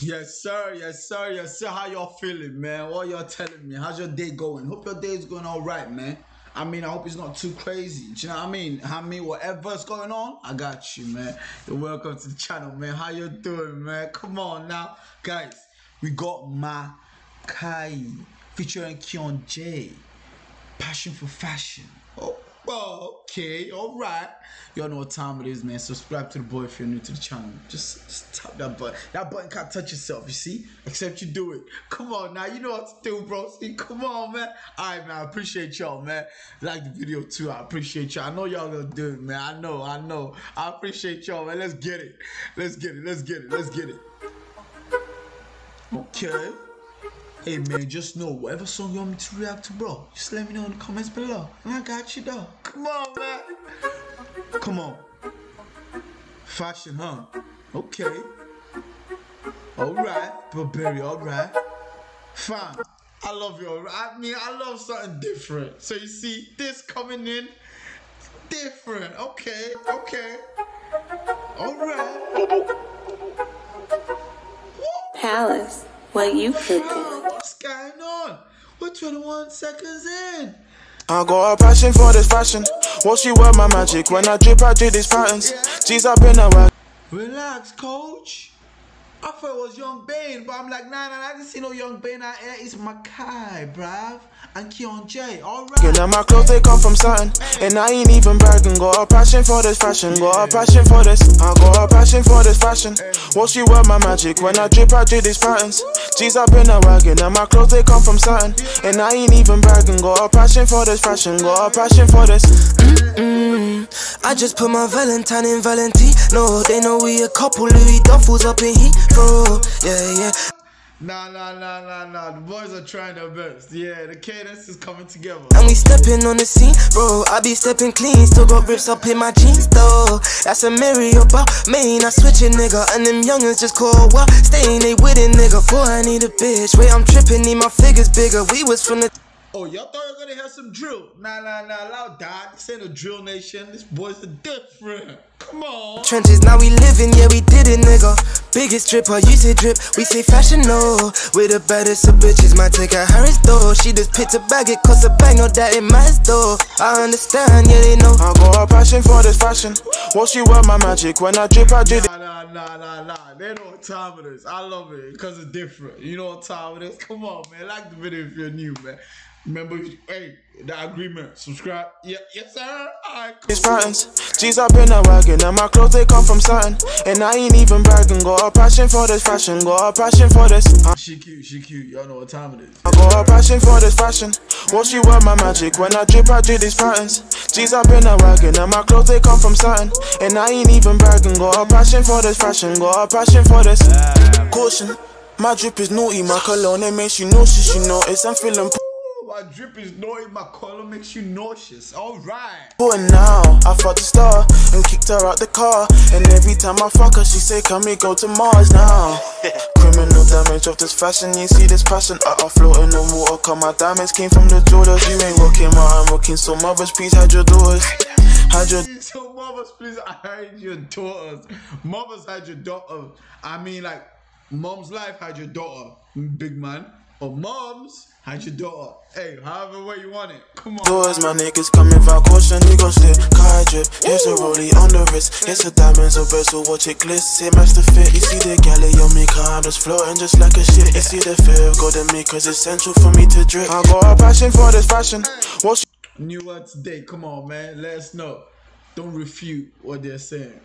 Yes, sir. Yes, sir. Yes, sir. How y'all feeling, man? What y'all telling me? How's your day going? Hope your day is going all right, man. I mean, I hope it's not too crazy. Do you know what I mean? I mean, whatever's going on, I got you, man. You're welcome to the channel, man. How you doing, man? Come on now. Guys, we got Makaii featuring Keon Jay. Passion for Fashion. Oh. Okay, alright. Y'all know what time it is, man. Subscribe to the boy if you're new to the channel. Just tap that button. That button can't touch itself, you see? Except you do it. Come on now, you know what to do, bro. See, come on, man. Alright, man, I appreciate y'all, man. Like the video too, I appreciate y'all. I know y'all gonna do it, man. I know. I appreciate y'all, man. Let's get it. Let's get it. Okay. Hey man, just know whatever song you want me to react to, bro, just let me know in the comments below. And I got you though. Come on, man. Come on. Fashion, huh? Okay. Alright. Burberry, alright. Fine. I love you, alright. I mean, I love something different. So you see, this coming in different. Okay. Alright. Palace. What you cooking? What's going on? We're 21 seconds in. I got a passion for this fashion. What she wear my magic. When I drip these patterns. Jeez, I've been a whack. Relax, coach. I thought it was Young Bane, but I'm like, nah, I didn't see no Young Bane out here. It's Makaii, bruv, and Keon Jay, alright. You know my clothes, they come from satin, and I ain't even bragging. Got a passion for this fashion, got a passion for this. I got a passion for this fashion. What she wear my magic, when I drip these patterns. Jeez, I've been a wagon, and my clothes, they come from satin, and I ain't even bragging. Got a passion for this fashion, got a passion for this. I just put my Valentine in Valenti. No, they know we a couple. Louis Duffles up in heat. Yeah. Nah, the boys are trying their best. Yeah, the cadence is coming together. And we stepping on the scene, bro. I be stepping clean, still got rips up in my jeans, though. That's a Mary about main. I switch it, nigga. And them youngins just call well, staying they with it, nigga. For I need a bitch. Wait, I'm tripping, need my figures bigger. We was from the. Oh, y'all thought you were gonna have some drill. Nah, loud dog. This ain't a drill nation. This boy's a different. Come on. Trenches, now we living, yeah, we did it, nigga. Biggest dripper, you say drip, we say fashion, no. We're the baddest of bitches, might take a Harris, though. She just picked a bag, it cost a bang, no doubt it matters, though. I understand, yeah, they know. I got a passion for this fashion. What she wear my magic, when I drip. Nah, they know what time it is. I love it, because it's different. You know what time it is? Come on, man. Like the video if you're new, man. Remember, hey, the agreement, subscribe. Yeah, yes, sir. Alright, these patterns, G's up in a wagon, and my clothes, they come from satin. And I ain't even bragging. Got a passion for this fashion, got a passion for this. She cute, y'all know what time it is. I got a passion for this fashion. What she wear my magic, when I drip these patterns. G's up in a wagon, and my clothes, they come from satin. And I ain't even bragging. Got a passion for this fashion, got a passion for this. Caution, my drip is naughty, my cologne, it makes you nauseous, you notice I'm feeling. My drip is naughty, my color makes you nauseous. Alright. Going now, I fought the star and kicked her out the car. And every time I fuck her, she say, can we go to Mars now? Criminal damage of this fashion, you see this passion. I float in the water, cause my diamonds came from the jewelers. You ain't working, my I'm working, so mothers, please hide your daughters. So mothers, please hide your daughters. Mothers, hide your daughter. I mean, like, mom's life, hide your daughter, big man. Or moms, hide your daughter. Hey, however way you want it. Come on. Doors, my niggas coming for caution. You gon' slip, car drip. Here's a rollie on the wrist. Here's a diamonds a bristle. Watch it glitz. It match the fit. You see the galley on me, car. I'm just floating just like a shit. You see the fear of gold in me, cause it's central for me to drip. I got a passion for this fashion. What's new what today? Come on, man. Let us know. Don't refute what they're saying.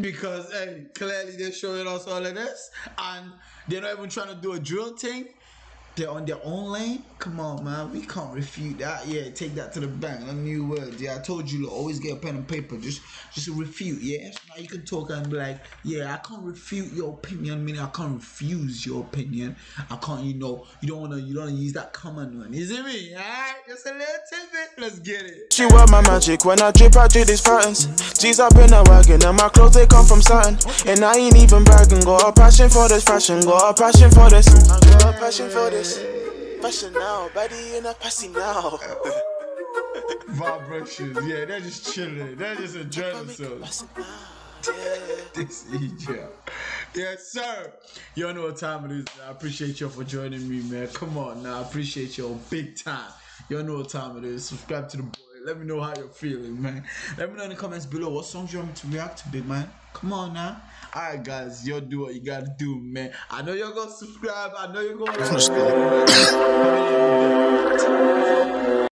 Because, hey, clearly they're showing us all of this. And they're not even trying to do a drill thing. They're on their own lane. Come on, man. We can't refute that. Yeah, take that to the bank. A new word. Yeah, I told you, look, always get a pen and paper. Just refute. Yeah. So now you can talk and be like, yeah, I can't refute your opinion. Meaning, I can't refuse your opinion. I can't. You know, you don't wanna use that common one. You see me? Alright, just a little tidbit. Let's get it. She wear my magic when I drip these patterns. G's up in a wagon, and my clothes they come from satin. And I ain't even bragging. Got a passion for this fashion. Got a passion for this. I got a passion for this. Fashion now, body in a pussy now. Vibrations, yeah, they're just chilling. They're just enjoying themselves. This is yes, sir. You know what time it is. I appreciate you for joining me, man. Come on now. I appreciate you big time. You know what time it is. Subscribe to the boy. Let me know how you're feeling, man. Let me know in the comments below what songs you want me to react to, big man. Come on now. Alright, guys. You do what you gotta do, man. I know you're gonna subscribe. I know you're gonna.